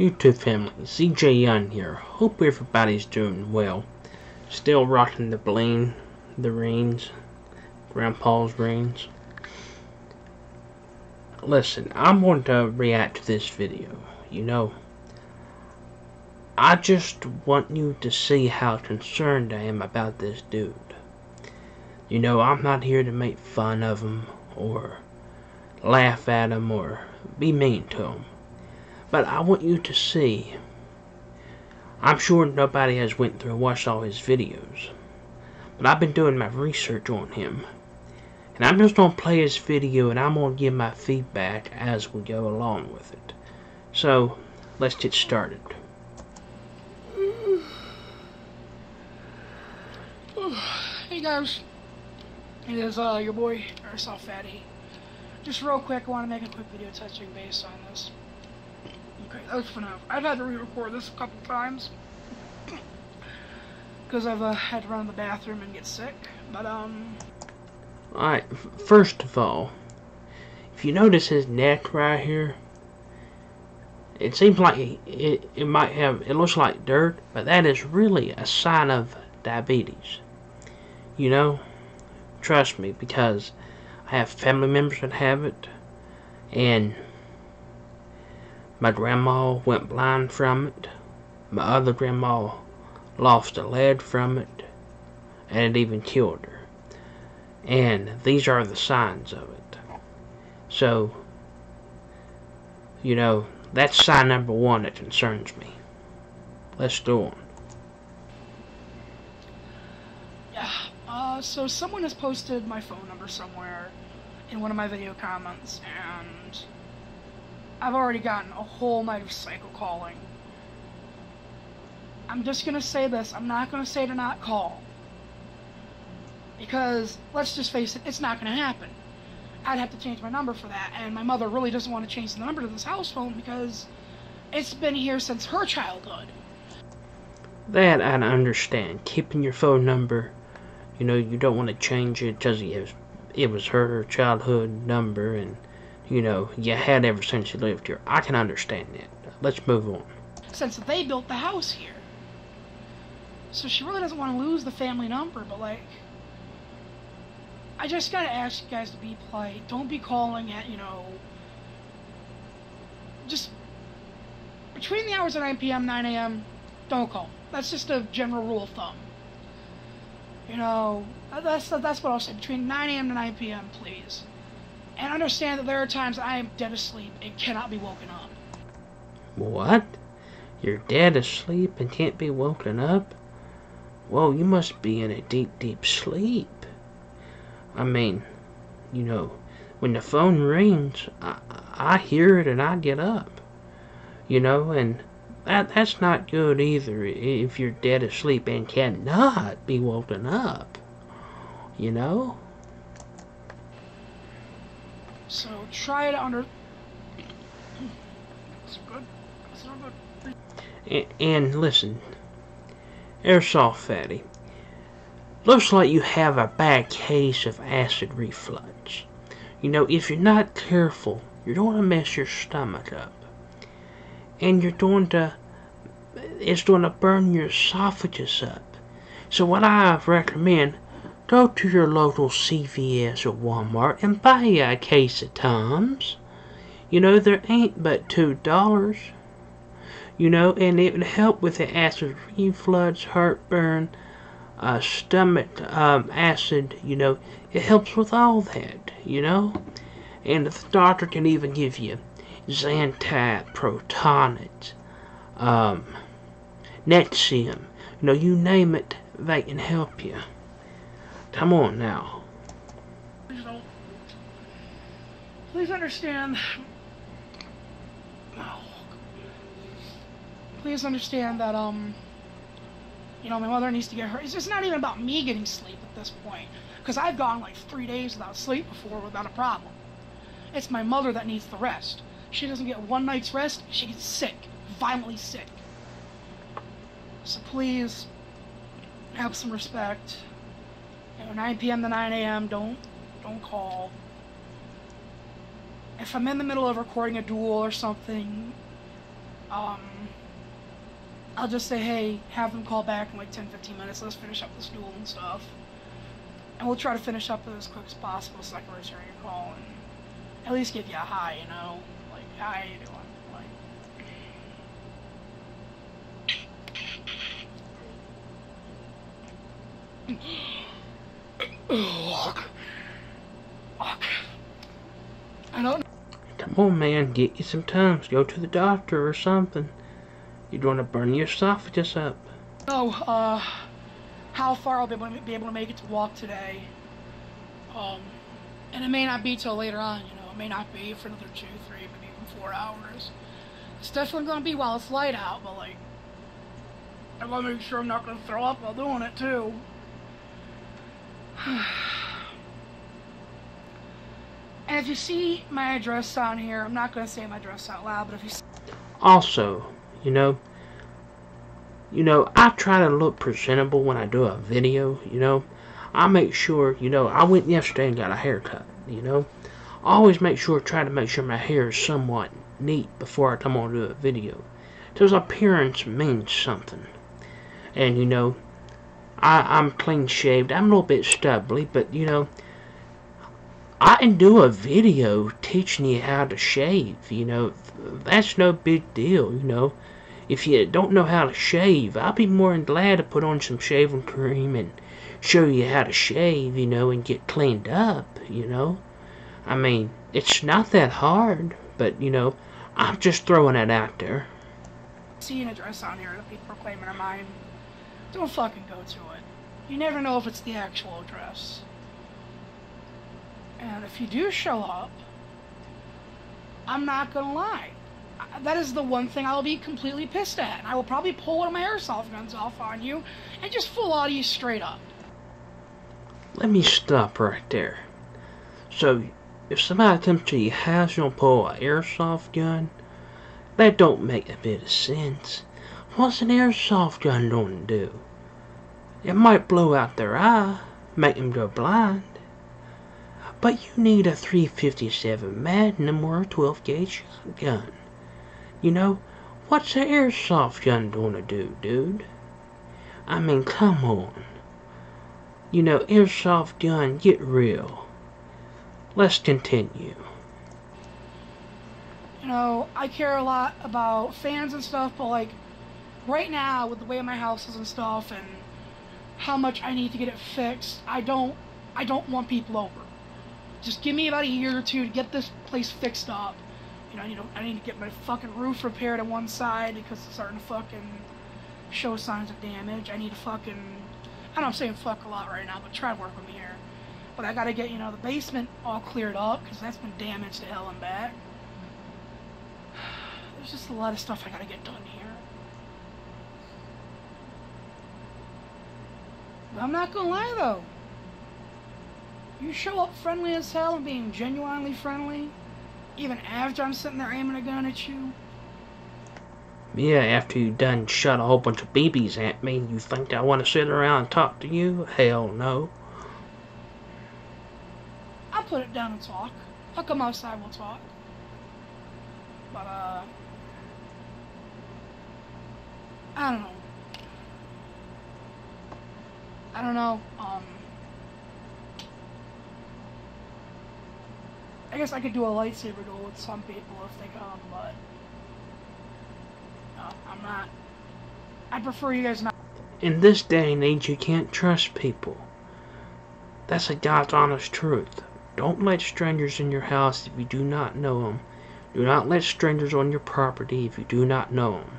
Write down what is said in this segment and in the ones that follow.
YouTube family, ZJ Young here. Hope everybody's doing well. Still rocking the bling, the rings, Grandpa's rings. Listen, I'm going to react to this video. You know, I just want you to see how concerned I am about this dude. You know, I'm not here to make fun of him or laugh at him or be mean to him. But I want you to see, I'm sure nobody has went through and watched all his videos, but I've been doing my research on him, and I'm just going to play his video and I'm going to give my feedback as we go along with it. So, let's get started. Hey guys, it is your boy Airsoftfatty. Just real quick, I want to make a quick video touching base on this. Okay, that was phenomenal. I've had to re-record this a couple times because I've had to run to the bathroom and get sick. But alright, first of all, if you notice his neck right here, it seems like it might have, it looks like dirt, but that is really a sign of diabetes. You know, trust me, because I have family members that have it, and my grandma went blind from it, my other grandma lost a leg from it, and it even killed her. And these are the signs of it. So, you know, that's sign number one that concerns me. Let's go on. Yeah, so someone has posted my phone number somewhere in one of my video comments, and I've already gotten a whole night of psycho calling. I'm just gonna say this, I'm not gonna say to not call. Because, let's just face it, it's not gonna happen. I'd have to change my number for that, and my mother really doesn't want to change the number to this house phone because it's been here since her childhood. That I understand. Keeping your phone number, you know, you don't want to change it because it was her childhood number, and you know, you had ever since you lived here. I can understand that. Let's move on. Since they built the house here. So she really doesn't want to lose the family number, but like, I just gotta ask you guys to be polite. Don't be calling at, you know, just between the hours of 9 p.m., 9 a.m., don't call. That's just a general rule of thumb. You know, that's what I'll say. Between 9 a.m. to 9 p.m., please. And understand that there are times I am dead asleep and cannot be woken up. What? You're dead asleep and can't be woken up? Well, you must be in a deep, deep sleep. I mean, you know, when the phone rings, I hear it and I get up. You know, and that's not good either if you're dead asleep and cannot be woken up. You know? So try to And listen, Airsoftfatty, looks like you have a bad case of acid reflux. You know, if you're not careful, you're going to mess your stomach up, and it's going to burn your esophagus up. So what I recommend, go to your local CVS or Walmart and buy you a case of Tums. You know, there ain't but $2. You know, and it would help with the acid reflux, heartburn, stomach acid, you know. It helps with all that, you know. And the doctor can even give you Zantac, Protonix, Nexium. You know, you name it, they can help you. Come on now. Please understand. Please understand that, you know, my mother needs to get her. It's just not even about me getting sleep at this point, because I've gone like 3 days without sleep before without a problem. It's my mother that needs the rest. She doesn't get one night's rest, she gets sick, violently sick. So please, have some respect. 9 p.m. to 9 a.m. Don't call. If I'm in the middle of recording a duel or something, I'll just say, hey, have them call back in like 10-15 minutes, let's finish up this duel and stuff. And we'll try to finish up it as quick as possible so I can return your call and at least give you a hi, you know? Like, hi, you know, like... Fuck. I don't know. Come on, man, get you some Tums. Go to the doctor or something. You don't want to burn your esophagus up. No, how far I'll be able to make it to walk today. And it may not be till later on, you know. It may not be for another 2, 3, maybe even 4 hours. It's definitely going to be while it's light out, but like, I want to make sure I'm not going to throw up while doing it too. And if you see my address on here, I'm not going to say my address out loud, but if you see... Also, you know, I try to look presentable when I do a video, you know. I make sure, you know, I went yesterday and got a haircut, you know. I always try to make sure my hair is somewhat neat before I come on to do a video. Because appearance means something. And, you know, I'm clean shaved. I'm a little bit stubbly, but, you know, I can do a video teaching you how to shave, you know. That's no big deal, you know. If you don't know how to shave, I'll be more than glad to put on some shaving cream and show you how to shave, you know, and get cleaned up, you know. I mean, it's not that hard, but, you know, I'm just throwing it out there. See an address on here that people are claiming are mine, don't fucking go to it. You never know if it's the actual address. And if you do show up, I'm not gonna lie. That is the one thing I'll be completely pissed at. And I will probably pull one of my airsoft guns off on you and just full out of you straight up. Let me stop right there. So, if somebody comes to your house, you'll pull an airsoft gun? That don't make a bit of sense. What's an airsoft gun gonna do? It might blow out their eye, make them go blind. But you need a 357 Magnum or a 12-gauge shotgun. You know, what's an airsoft gun gonna do, dude? I mean, come on. You know, airsoft gun, get real. Let's continue. You know, I care a lot about fans and stuff, but like, right now, with the way my house is and stuff, and how much I need to get it fixed, I don't want people over. Just give me about a year or two to get this place fixed up. You know, I need to get my fucking roof repaired on one side because it's starting to fucking show signs of damage. I need to fucking, I know I'm saying fuck a lot right now, but try to work with me here. But I gotta get, you know, the basement all cleared up because that's been damaged to hell and back. There's just a lot of stuff I gotta get done here. But I'm not gonna lie though. You show up friendly as hell and being genuinely friendly. Even after I'm sitting there aiming a gun at you? Yeah, after you done shot a whole bunch of BBs at me, you think I want to sit around and talk to you? Hell no. I'll put it down and talk. I'll come outside, we'll talk. But, I don't know. I guess I could do a lightsaber duel with some people if they come, but no, I'm not. I prefer you guys not. In this day and age, you can't trust people. That's a God's honest truth. Don't let strangers in your house if you do not know them. Do not let strangers on your property if you do not know them.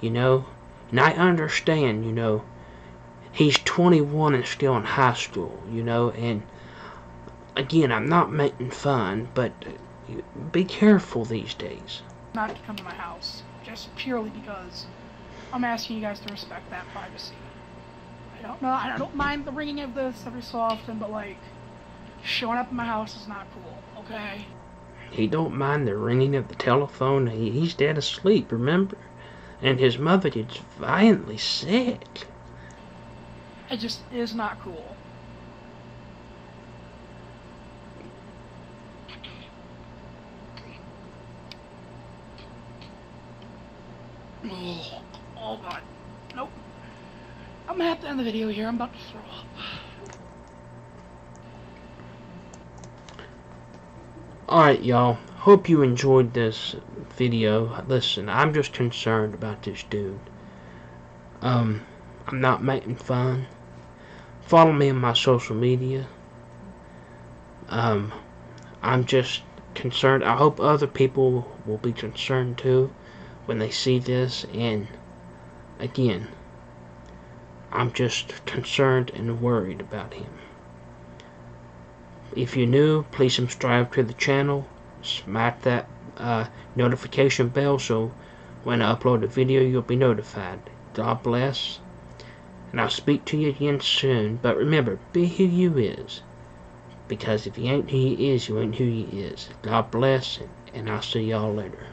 You know? And I understand, you know, he's 21 and still in high school, you know, and... Again, I'm not making fun, but be careful these days. Not to come to my house, just purely because I'm asking you guys to respect that privacy. I don't know, I don't mind the ringing of this every so often, but like, showing up at my house is not cool, okay? He don't mind the ringing of the telephone, he's dead asleep, remember? And his mother gets violently sick. It just is not cool. Oh, oh God. Nope. I'm gonna have to end the video here. I'm about to throw up. Alright, y'all. Hope you enjoyed this video. Listen, I'm just concerned about this dude. I'm not making fun. Follow me on my social media. I'm just concerned. I hope other people will be concerned too when they see this. And again, I'm just concerned and worried about him. If you're new, please subscribe to the channel. Smack that notification bell so when I upload a video, you'll be notified. God bless. And I'll speak to you again soon. But remember, be who you is. Because if you ain't who you is, you ain't who you is. God bless, and I'll see y'all later.